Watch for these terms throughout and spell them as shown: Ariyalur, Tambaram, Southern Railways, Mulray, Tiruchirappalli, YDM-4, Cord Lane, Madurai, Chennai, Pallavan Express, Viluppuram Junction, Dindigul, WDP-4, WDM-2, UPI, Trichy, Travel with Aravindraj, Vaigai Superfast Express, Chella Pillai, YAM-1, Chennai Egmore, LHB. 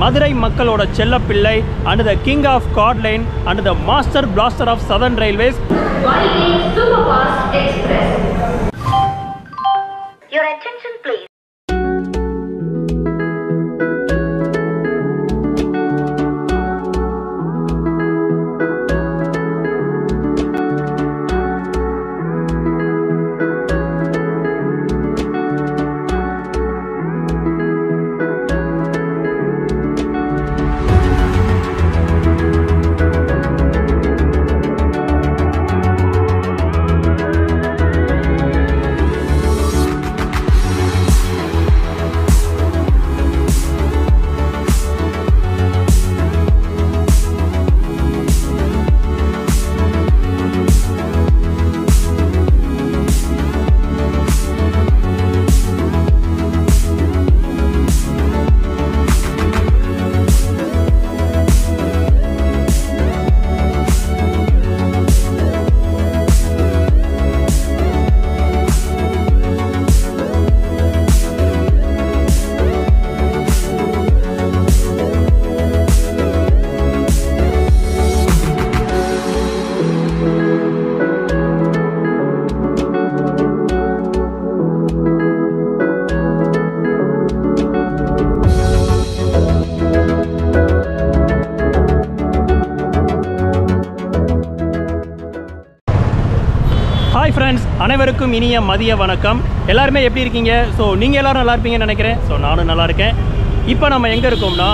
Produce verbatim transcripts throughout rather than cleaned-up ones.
Madurai Makkal's Chella Pillai and the king of Cord Lane and the master blaster of Southern Railways. Vaigai Superfast Express. Your attention please. Hi friends, அனைவருக்கும் இனிய மதிய வணக்கம். எல்லாரும் எப்படி இருக்கீங்க? So நீங்க எல்லாரும் நல்லா இருப்பீங்கன்னு நினைக்கிறேன். சோ நானும் நல்லா இருக்கேன். இப்போ நம்ம எங்க இருக்கோம்னா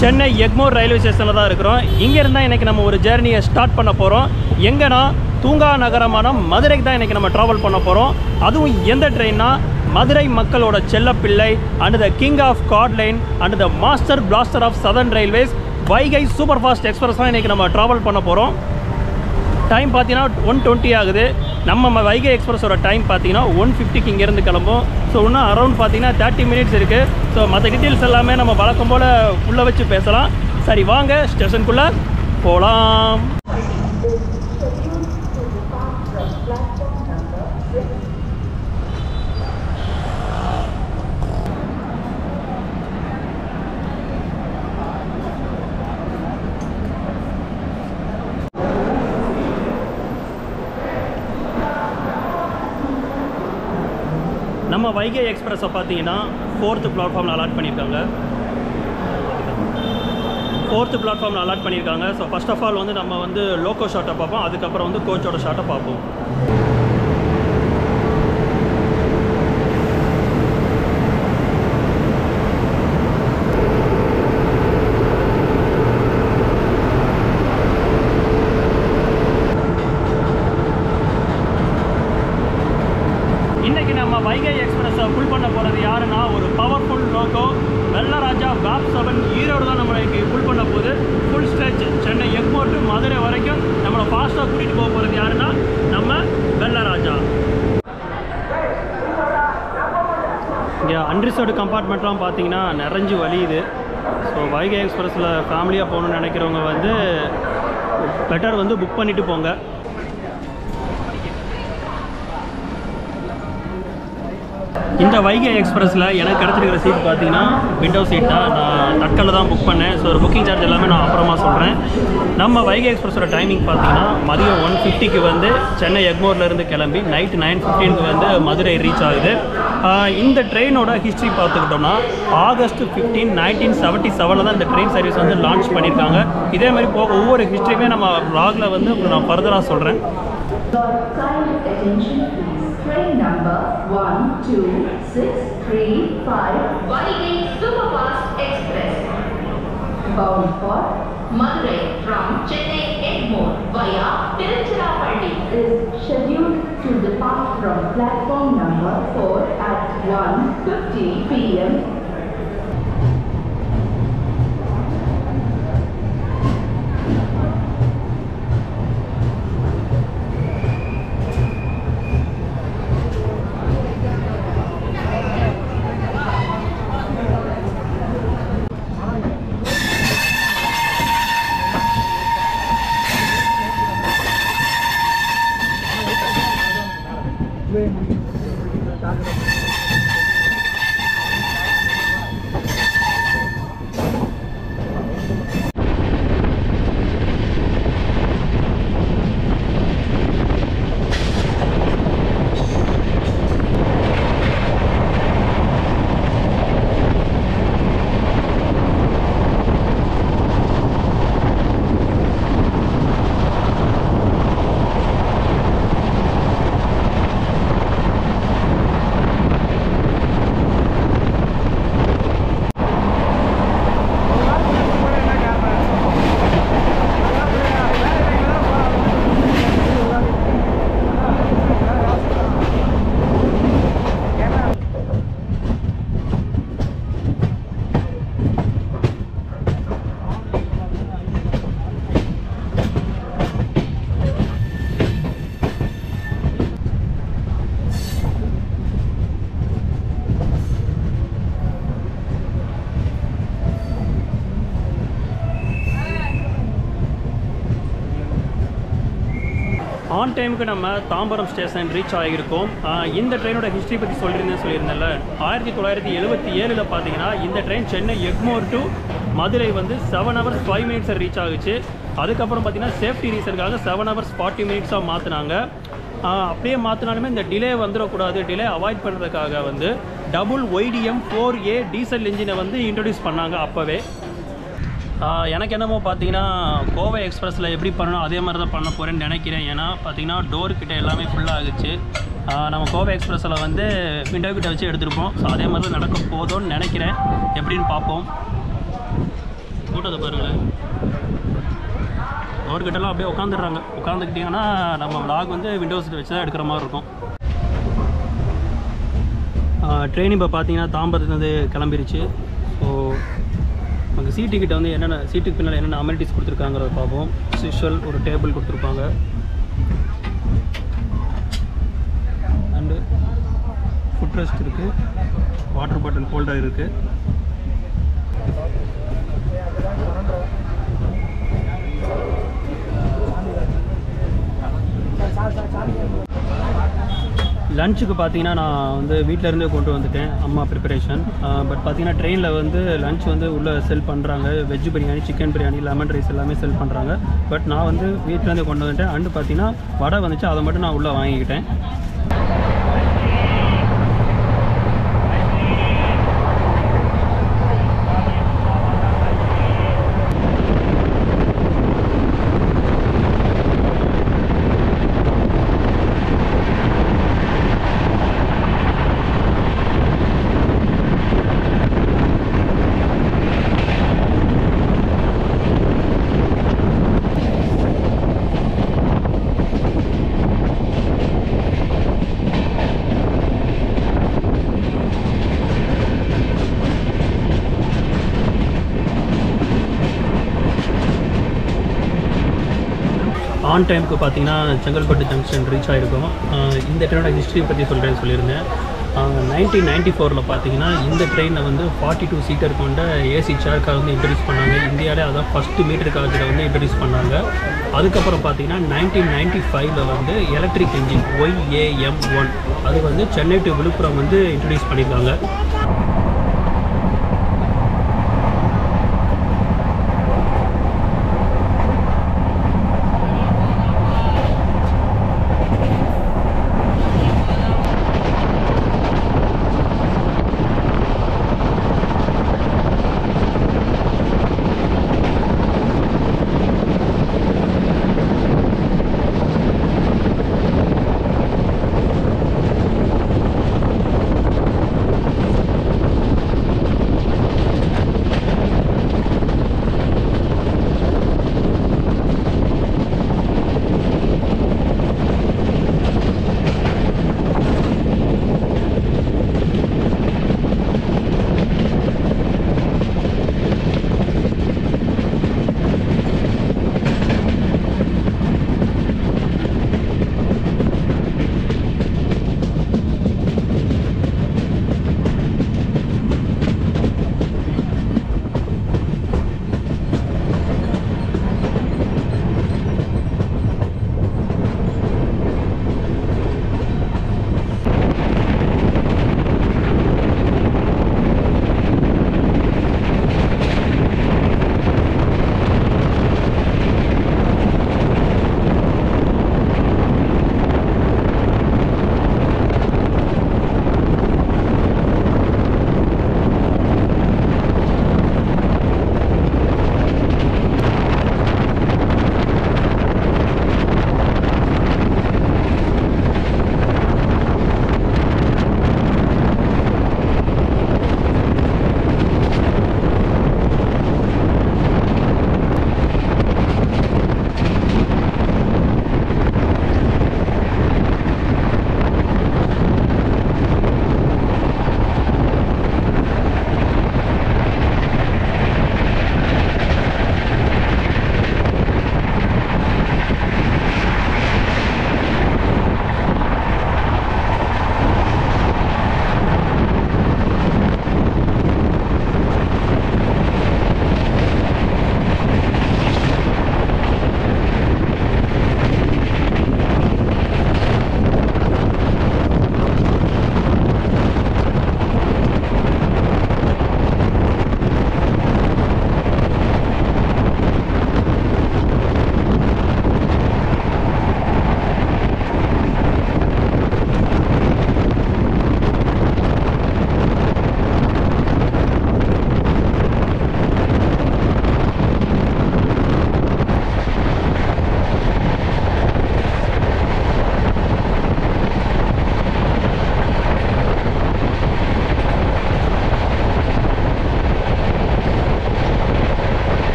சென்னை எக்மோர் ரயில்வே ஸ்டேஷன்ல தான் இருக்கோம். இங்க இருந்தா இன்னைக்கு நம்ம ஒரு ஜர்னியை ஸ்டார்ட் பண்ண போறோம். எங்கனா தூங்கா நகரமான மதுரைக்கு தான் இன்னைக்கு நம்ம டிராவல் பண்ண போறோம். அதுவும் எந்த ட்ரெயின்னா Madurai மக்களோட செல்ல பிள்ளை and the king of Cord Lane and the master blaster of Southern Railways Vaigai Superfast Express தான் இன்னைக்கு நம்ம டிராவல் பண்ண போறோம். Time pathina one twenty ஆகுது. நம்ம வைகை எக்ஸ்பிரஸோட டைம் பார்த்தீங்கன்னா ஒன் ஃபிஃப்டிக்கு இங்கேருந்து கிளம்பும். ஸோ இன்னும் அரௌண்ட் பார்த்தீங்கன்னா தேர்ட்டி மினிட்ஸ் இருக்குது. ஸோ மற்ற டீட்டெயில்ஸ் எல்லாமே நம்ம வழக்கம் போல் உள்ளே வச்சு பேசலாம். சரி வாங்க ஸ்டேஷனுக்குள்ளே போகலாம். நம்ம வைகை எக்ஸ்பிரஸை பார்த்தீங்கன்னா ஃபோர்த்து பிளாட்ஃபார்மில் அலாட் பண்ணியிருக்காங்க ஃபோர்த்து பிளாட்ஃபார்மில் அலாட் பண்ணியிருக்காங்க ஸோ ஃபர்ஸ்ட் ஆஃப் ஆல் வந்து நம்ம வந்து லோக்கோ ஷார்ட்டை பார்ப்போம், அதுக்கப்புறம் வந்து கோச்சோட ஷார்ட்டை பார்ப்போம். அன்ரிசர்வ்டு கம்பார்ட்மெண்ட்லாம் பார்த்தீங்கன்னா நிறைஞ்சு வலியுது. ஸோ வைகை எக்ஸ்பிரஸில் ஃபேமிலியாக போகணுன்னு நினைக்கிறவங்க வந்து பெட்டர் வந்து புக் பண்ணிவிட்டு போங்க. இந்த வைகை எக்ஸ்பிரஸில் எனக்கு கிடச்சிருக்கிற சீட் பார்த்தீங்கன்னா விண்டோ சீட் தான். நான் தட்கலில் தான் புக் பண்ணேன். ஸோ ஒரு புக்கிங் சார்ஜ் எல்லாமே நான் அப்புறமா சொல்கிறேன். நம்ம வைகை எக்ஸ்பிரஸோட டைமிங் பார்த்தீங்கன்னா மதியம் ஒன் ஃபிஃப்டிக்கு வந்து சென்னை எக்மோர்லேருந்து கிளம்பி நைட்டு நைன் ஃபிஃப்டீனுக்கு வந்து மதுரை ரீச் ஆகுது. இந்த ட்ரெயினோட ஹிஸ்ட்ரி பார்த்துக்கிட்டோம்னா ஆகஸ்ட் ஃபிஃப்டீன் நைன்டீன் செவன்ட்டி செவனில் தான் இந்த ட்ரெயின் சர்வீஸ் வந்து லான்ச் பண்ணியிருக்காங்க. இதே மாதிரி போக ஒவ்வொரு ஹிஸ்ட்ரியுமே நம்ம ப்ளாகில் வந்து நான் ஃபர்தராக சொல்கிறேன். Train number one two six three five Vaigai Superfast Express bound for Mulray from Chennai Egmore via Tiruchirappalli is scheduled to depart from platform number four at one fifty p m on time we Tambaram station reach ஆகிருக்கோம். இந்த ட்ரெயினோட history பத்தி சொல்றேன்னு சொல்லிருந்தேன்ல. nineteen seventy-seven ல பாத்தீங்கன்னா இந்த train Chennai Egmore to Madurai வந்து seven hours five minutes reach ஆகுச்சு. அதுக்கு அப்புறம் பாத்தீங்கன்னா சேஃப்டி ரீசன்காக seven hours forty minutes ஆ மாத்துனாங்க. அப்படியே மாத்துனாலுமே இந்த டிலே வந்திர கூடாது, டிலே அவாய்ட் பண்றதுக்காக வந்து double Y D M four A diesel என்ஜினை வந்து இன்ட்ரோடியூஸ் பண்ணாங்க அப்பவே. எனக்கு என்னமோ பார்த்தீங்கன்னா கோவை எக்ஸ்பிரஸில் எப்படி பண்ணணும் அதே மாதிரி தான் பண்ண போகிறேன்னு நினைக்கிறேன். ஏன்னா பார்த்தீங்கன்னா டோர்கிட்ட எல்லாமே ஃபுல்லாக ஆகிடுச்சு. நம்ம கோவை எக்ஸ்பிரஸில் வந்து விண்டோ கிட்ட வச்சு எடுத்துருப்போம். ஸோ அதே மாதிரி தான் நடக்க போதோன்னு நினைக்கிறேன். எப்படின்னு பார்ப்போம். கூட்டத்தை பாருங்களேன், டோர்கிட்டலாம் அப்படியே உட்காந்துடுறாங்க. உட்காந்துக்கிட்டிங்கன்னா நம்ம வ்ளாக் வந்து விண்டோஸ் வச்சு தான் எடுக்கிற மாதிரி இருக்கும். ட்ரெயின் இப்போ பார்த்தீங்கன்னா தாம்பரத்துலேருந்து கிளம்பிருச்சு. ஸோ நமக்கு சீட்டு கிட்ட வந்து என்னென்ன சீட்டுக்கு பின்னால் என்னென்ன அமெனிட்டிஸ் கொடுத்துருக்காங்கிறத பார்ப்போம். யூஷுவல் ஒரு டேபிள் கொடுத்துருப்பாங்க அண்டு ஃபுட் ரெஸ்ட் இருக்குது, வாட்டர் பாட்டில் ஹோல்டர் இருக்குது. லஞ்சுக்கு பார்த்தீங்கன்னா நான் வந்து வீட்டிலேருந்தே கொண்டு வந்துட்டேன், அம்மா ப்ரிப்பரேஷன். பட் பார்த்தீங்கன்னா ட்ரெயினில் வந்து லஞ்ச் வந்து உள்ளே செல் பண்ணுறாங்க. Veg biryani, chicken biryani, lemon rice எல்லாமே செல் பண்ணுறாங்க. பட் நான் வந்து வீட்டிலேருந்தே கொண்டு வந்துட்டேன். அண்டு பார்த்தீங்கன்னா வடை வந்துச்சு, அதை மட்டும் நான் உள்ளே வாங்கிக்கிட்டேன். ஆன் டைமுக்கு பார்த்தீங்கன்னா செங்கல்பட்டு ஜங்ஷன் ரீச் ஆகிருக்கும். இந்த ட்ரெயினோட ஹிஸ்ட்ரி பற்றி சொல்கிறேன்னு சொல்லியிருந்தேன். நைன்டீன் நைன்டி ஃபோரில் பார்த்தீங்கன்னா இந்த ட்ரெயினில் வந்து ஃபார்ட்டி டூ சீட்டர் கொண்ட ஏசி சேர்க்காக வந்து இன்ட்ரடியூஸ் பண்ணாங்க. இந்தியாவிலே அதான் ஃபஸ்ட்டு மீட்டர் கார்கில் வந்து இன்ட்ரடியூஸ் பண்ணாங்க. அதுக்கப்புறம் பார்த்தீங்கன்னா நைன்டீன் நைன்டி ஃபைவ்ல வந்து electric engine Y A M one அது வந்து சென்னை டு விழுப்புரம் வந்து இன்ட்ரடியூஸ் பண்ணியிருக்காங்க.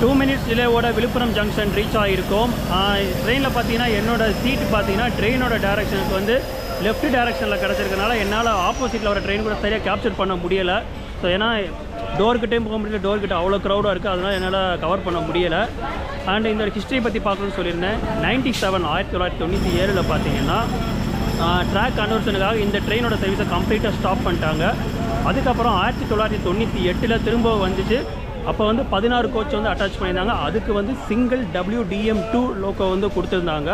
two minutes delay oda Viluppuram Junction reach aayirukom. Train la pathina ennoda seat pathina train oda direction ku vande left direction la kadachirukanaala ennala opposite la vara train kuda seriya capture panna mudiyala. So ena door kitta poga mudiyala, door kitta avlo crowd a irukku adana ennala cover panna mudiyala. And indha history pathi paakanum solirren ninety-seven nineteen ninety-seven la pathina track conversion-ukaga indha train oda service complete stop pannitaanga. அதுக்கப்புறம் ஆயிரத்தி தொள்ளாயிரத்தி தொண்ணூற்றி எட்டில் திரும்ப வந்துச்சு. அப்போ வந்து பதினாறு கோச் வந்து அட்டாச் பண்ணியிருந்தாங்க. அதுக்கு வந்து சிங்கிள் டபிள்யூடிஎம் டூ லோக்கோ வந்து கொடுத்துருந்தாங்க.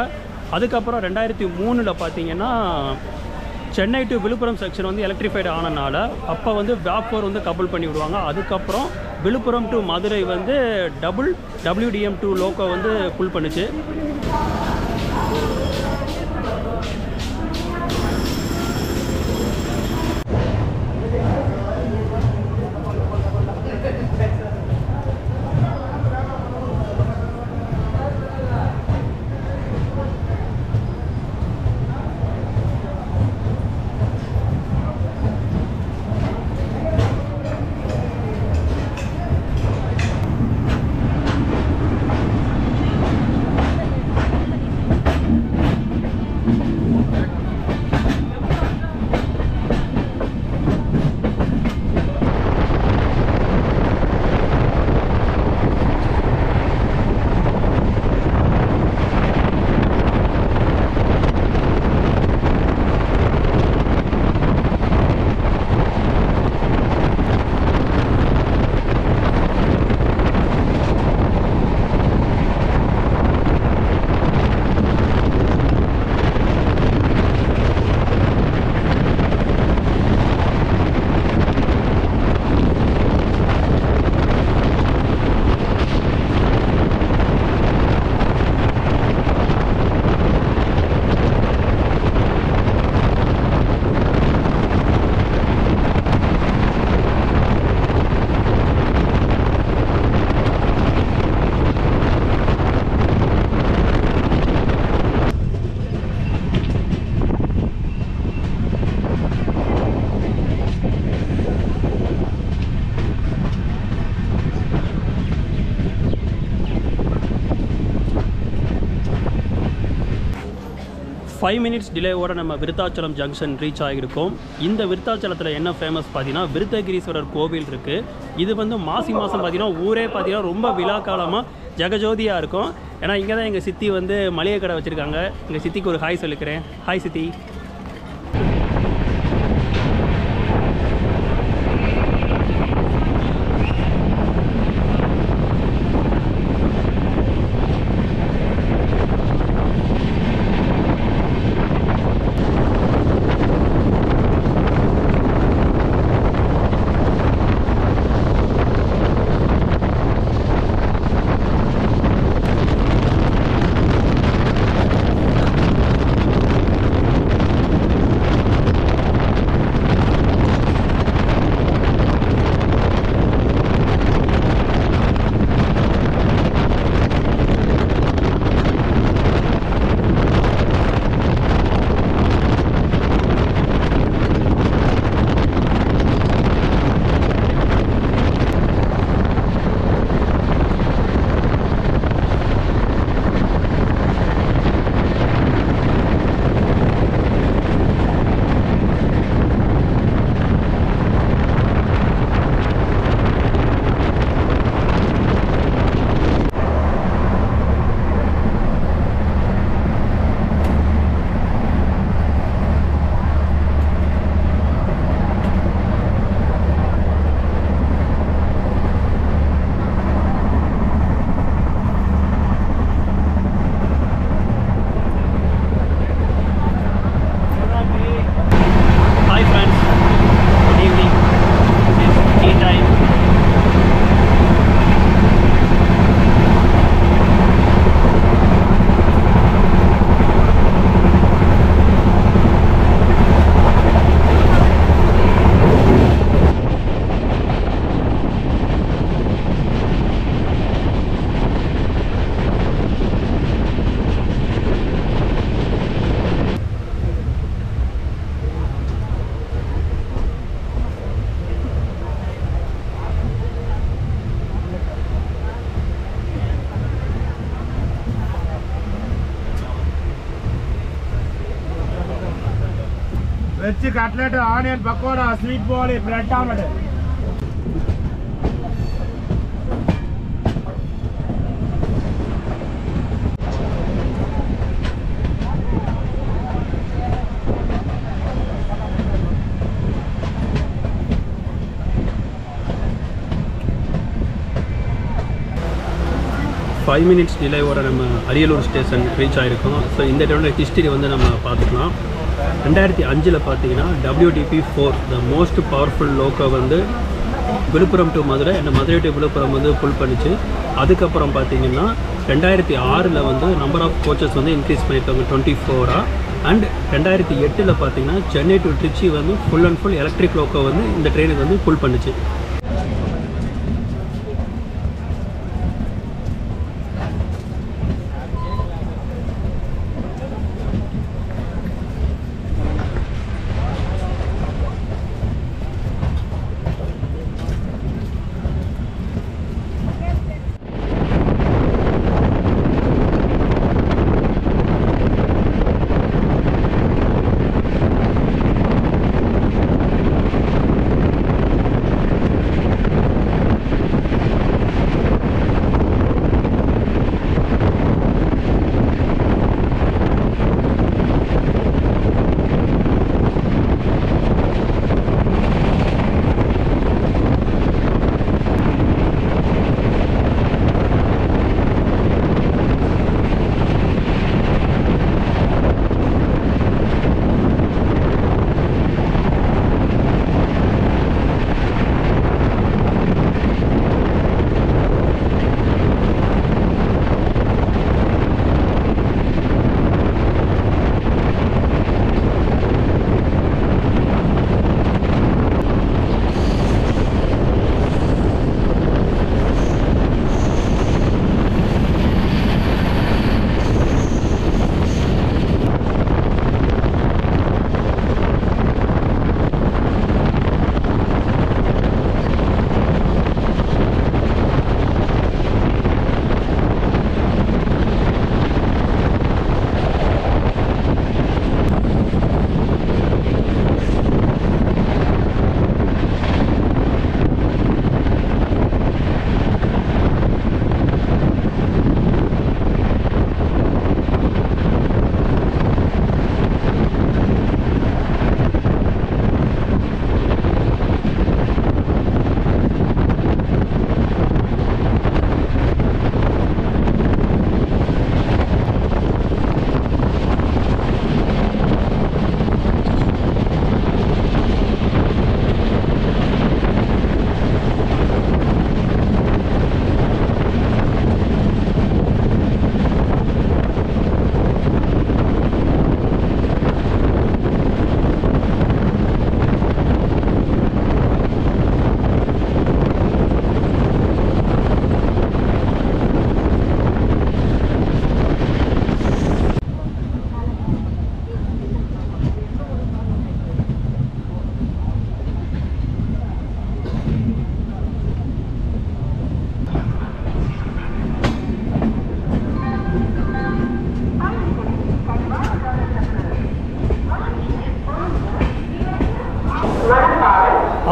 அதுக்கப்புறம் ரெண்டாயிரத்தி மூணில் பார்த்தீங்கன்னா சென்னை டு விழுப்புரம் செக்ஷன் வந்து எலக்ட்ரிஃபைடு ஆனனால அப்போ வந்து வேப்போர் வந்து கபுள் பண்ணி விடுவாங்க. அதுக்கப்புறம் விழுப்புரம் டு மதுரை வந்து டபுள் டபிள்யூடிஎம் டூ லோக்கோ வந்து புல் பண்ணிச்சு. ஃபைவ் மினிட்ஸ் டிலேவோட நம்ம விருத்தாச்சலம் ஜங்ஷன் ரீச் ஆகியிருக்கோம். இந்த விருத்தாச்சலத்தில் என்ன ஃபேமஸ் பார்த்தீங்கன்னா விருதகிரீஸ்வரர் கோவில் இருக்குது. இது வந்து மாசி மாதம் பார்த்தீங்கன்னா ஊரே பார்த்தீங்கன்னா ரொம்ப விழா காலமாக ஜெகஜோதியாக இருக்கும். ஏன்னா இங்கே தான் எங்கள் சித்தி வந்து மளிகை கடை வச்சுருக்காங்க. எங்கள் சித்திக்கு ஒரு ஹாய் சொல்லிக்கிறேன். ஹாய் சித்தி. Veg cutlet, onion pakoda, sweet ball, bread omelette. five minutes delay over Ariyalur station reach aayirukkom. So in that round history vanda nama paathukalam. two thousand five la paathina W D P four the most powerful loco vanda Viluppuram to Madurai and Madurai to Viluppuram vanda pull panichu. Adukapram paathina two thousand six la vanda number of coaches vanda increase pannirukanga twenty-four ah and two thousand eight la paathina Chennai to Trichy vanda full and full electric loco vanda inda train vanda pull panichu.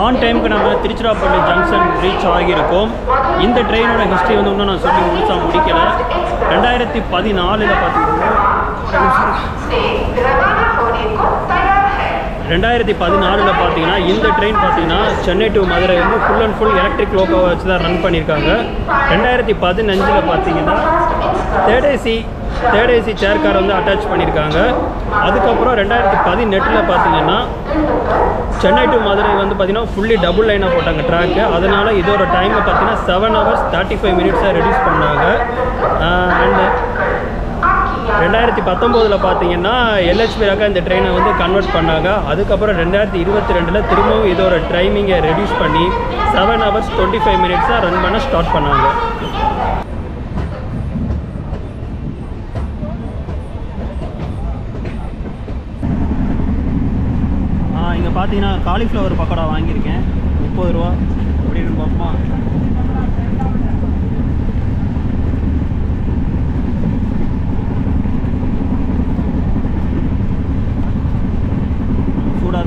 On time, we have reached Tiruchirappalli Junction. This train is history of the history of the twenty fourteen. This train is Chennai to Madurai full and full electric loco run. twenty fifteen, third A C chair car வந்து attach பண்ணிருக்காங்க. அதுக்கு அப்புறம் twenty eighteen ல பாத்தீங்கன்னா Chennai to Madurai வந்து பாத்தீங்கன்னா fully double line போட்டாங்க track. அதனால இதோட டைம் பாத்தீங்கன்னா seven hours thirty-five minutes reduce பண்ணாங்க. and twenty nineteen ல பாத்தீங்கன்னா L H B ரக இந்த ட்ரெயினை வந்து கன்வர்ட் பண்ணாங்க. அதுக்கு அப்புறம் twenty twenty-two ல திரும்பவும் இதோட டைமிங்கை ரெடியூஸ் பண்ணி seven hours twenty-five minutes run பண்ண ஸ்டார்ட் பண்ணாங்க. பாத்தீங்கன்னா காலிஃப்ளவர் பக்கோடா வாங்கியிருக்கேன் முப்பது ரூபா அப்படின்னு பார்ப்போமா. சூடாக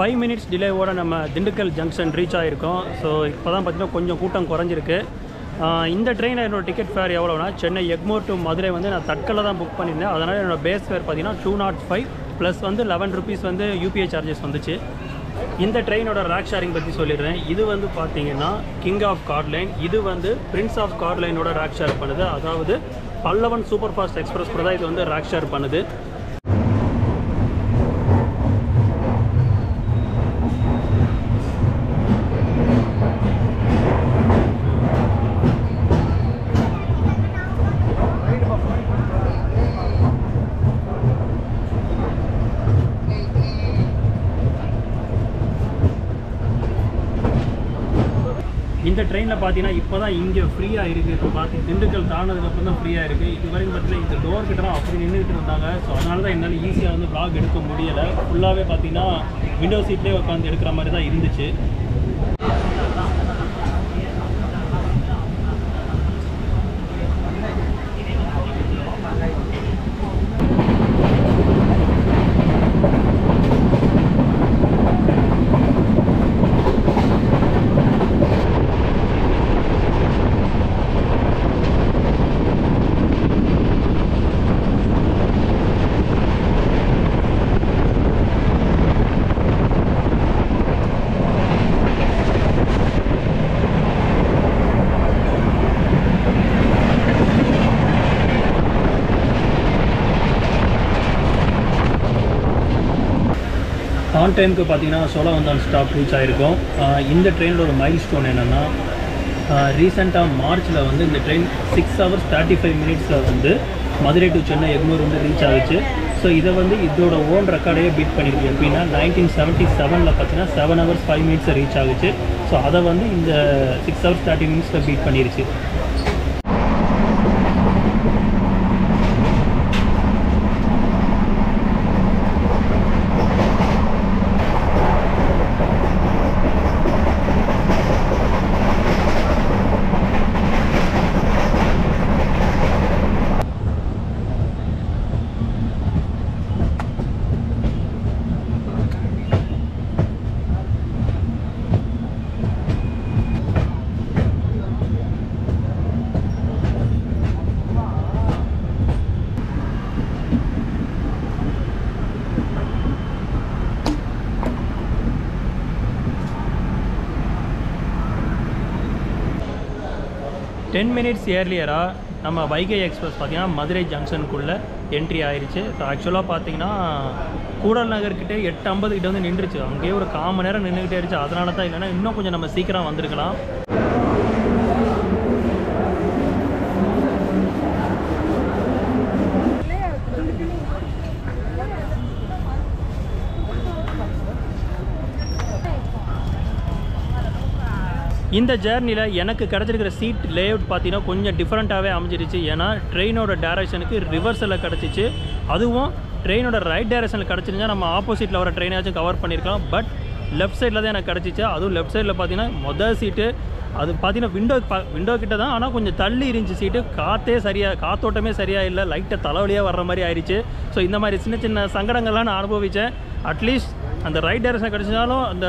five minutes delay oda nama Dindigul junction reach aayirkom. So ipo dhaan konjam kootam koranjirukku. இந்த ட்ரெயினில் என்னோடய டிக்கெட் ஃபேர் எவ்வளோனா சென்னை எக்மோர் டு மதுரை வந்து நான் தட்கலில் தான் புக் பண்ணியிருந்தேன். அதனால் என்னோடய பேஸ் ஃபேர் பார்த்தீங்கன்னா டூ நாட் ஃபைவ் ப்ளஸ் வந்து லெவன் ருபீஸ் வந்து யூபிஐ சார்ஜஸ் வந்துச்சு. இந்த ட்ரெயினோட ரேக் ஷேரிங் பற்றி சொல்லிடுறேன். இது வந்து பார்த்தீங்கன்னா கிங் ஆஃப் கார்ட் லைன், இது வந்து பிரின்ஸ் ஆஃப் கார்ட் லைனோட ரேக் ஷேர் பண்ணுது. அதாவது பல்லவன் சூப்பர் ஃபாஸ்ட் எக்ஸ்பிரஸ் கூட தான் இது வந்து ரேக் ஷேர் பண்ணுது. இந்த ட்ரெயினில் பார்த்தீங்கன்னா இப்போ தான் இங்கே ஃப்ரீயாக இருக்குது. இப்போ பார்த்து திண்டுக்கல் தானதுக்கப்புறம் தான் ஃப்ரீயாக இருக்குது. இது வரைக்கும் பார்த்தீங்கன்னா இந்த டோர் கிட்ட தான் அப்படி நின்றுக்கிட்டு இருந்தாங்க. ஸோ அதனால தான் என்னால் ஈஸியாக வந்து ப்ளாக் எடுக்க முடியலை. ஃபுல்லாகவே பார்த்தீங்கன்னா விண்டோ சீட்லேயே உட்காந்து எடுக்கிற மாதிரி தான் இருந்துச்சு. ஆன் டைமுக்கு பார்த்தீங்கன்னா சோழவந்தான் ஸ்டாப் ரீச் ஆகிருக்கும். இந்த ட்ரெயினில் ஒரு மைல் ஸ்டோன் என்னென்னா ரீசெண்டாக மார்ச்சில் வந்து இந்த train six hours thirty five மினிட்ஸில் வந்து மதுரை டு சென்னை எக்மோர் வந்து ரீச் ஆகிச்சு. ஸோ இதை வந்து இதோட ஓன் ரெக்கார்டையே பீட் பண்ணியிருக்கு. எப்படின்னா நைன்டீன் செவன்ட்டி செவனில் பார்த்தீங்கன்னா செவன் ஹவர்ஸ் ஃபைவ் மினிட்ஸை ரீச் ஆகிச்சு. ஸோ அதை வந்து இந்த சிக்ஸ் ஹவர்ஸ் தேர்ட்டி மினிட்ஸில் பீட் பண்ணிருச்சு. டென் மினிட்ஸ் ஏர்லியராக நம்ம வைகை எக்ஸ்பிரஸ் பார்த்திங்கன்னா மதுரை ஜங்ஷனுக்குள்ளே என்ட்ரி ஆயிடுச்சு. ஸோ ஆக்சுவலாக பார்த்திங்கன்னா கூடல் நகர்கிட்டே எட்டு ஐம்பது கிட்ட வந்து நின்றுச்சு. அங்கேயே ஒரு கால் மணி நேரம் நின்றுக்கிட்டே இருந்துச்சு. அதனால தான் இல்லைன்னா இன்னும் கொஞ்சம் நம்ம சீக்கிரம் வந்திருக்கலாம். இந்த ஜேர்னியில் எனக்கு கிடச்சிருக்கிற சீட் லேஅவுட் பார்த்தீங்கன்னா கொஞ்சம் டிஃப்ரெண்ட்டாகவே அமைஞ்சிருச்சு. ஏன்னா ட்ரெயினோட டைரக்ஷனுக்கு ரிவர்ஸில் கிடச்சிச்சு. அதுவும் ட்ரெயினோட ரைட் டைரக்ஷனில் கிடச்சிருந்தா நம்ம ஆப்போசிட்டில் வர ட்ரெயினாச்சும் கவர் பண்ணியிருக்கலாம். பட் லெஃப்ட் சைடில் தான் எனக்கு கிடச்சிச்சு. அதுவும் லெஃப்ட் சைடில் பார்த்தீங்கன்னா மொதல் சீட்டு அது பார்த்தீங்கன்னா விண்டோ விண்டோ கிட்ட தான், ஆனால் கொஞ்சம் தள்ளி இருந்துச்சு சீட்டு. காற்றே சரியாக காற்றோட்டமே சரியாக இல்லை, லைட்டை தலைவலியாக வர்ற மாதிரி ஆயிடுச்சு. ஸோ இந்த மாதிரி சின்ன சின்ன சங்கடங்கள்லாம் நான் அனுபவித்தேன். அட்லீஸ்ட் அந்த ரைட் டைரக்ஷன் கிடச்சினாலும் அந்த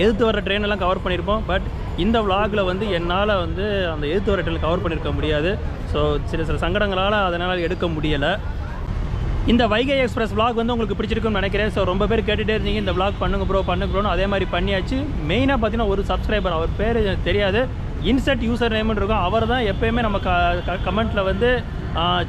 எதிர்த்து வர ட்ரெயினெல்லாம் கவர் பண்ணியிருப்போம். பட் இந்த விலாகில் வந்து என்னால் வந்து அந்த எதிர்த்து வர ட்ரெயினில் கவர் பண்ணியிருக்க முடியாது. ஸோ சில சில சங்கடங்களால் அதனால் எடுக்க முடியலை. இந்த வைகை எக்ஸ்பிரஸ் விலாக் வந்து உங்களுக்கு பிடிச்சிருக்குன்னு நினைக்கிறேன். ஸோ ரொம்ப பேர் கேட்டுகிட்டே இருந்தீங்க இந்த விலாக் பண்ணுங்க ப்ரோ பண்ணுங்க ப்ரோன்னு. அதே மாதிரி பண்ணியாச்சு. மெயினாக பார்த்தீங்கன்னா ஒரு சப்ஸ்கிரைபர், அவர் பேர் எனக்கு தெரியாது, இன்செட் யூசர் நேம்னு இருக்கும். அவர் தான் எப்போயுமே நம்ம க கமெண்ட்டில் வந்து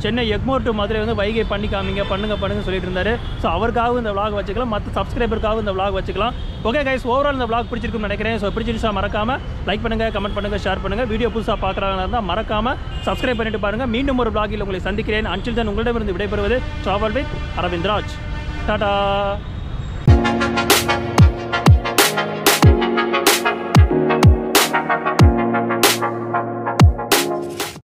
சென்னை எக்மோர் டு மதுரை வந்து வைகை பண்ணி காமிங்க பண்ணுங்க பண்ணுங்கன்னு சொல்லிட்டு இருந்தார். ஸோ அவருக்காகவும் இந்த விலாக் வச்சுக்கலாம், மற்ற சப்ஸ்கிரைபருக்காகவும் இந்த விலாக் வச்சுக்கலாம். ஓகே கைஸ், ஓவரால் இந்த விலாக் பிடிச்சிருக்குன்னு நினைக்கிறேன். ஸோ பிடிச்சிருச்சா மறக்காமல் லைக் பண்ணுங்கள், கமெண்ட் பண்ணுங்கள், ஷேர் பண்ணுங்கள். வீடியோ புதுசாக பார்க்குறாங்க இருந்தால் மறக்காமல் சப்ஸ்கிரைப் பண்ணிட்டு பாருங்கள். மீண்டும் ஒரு விலாகில் உங்களை சந்திக்கிறேன். அன்டில் தென் உங்களிடமிருந்து விடைபெறுவது ட்ராவல் வித் அரவிந்த் ராஜ். டாடா.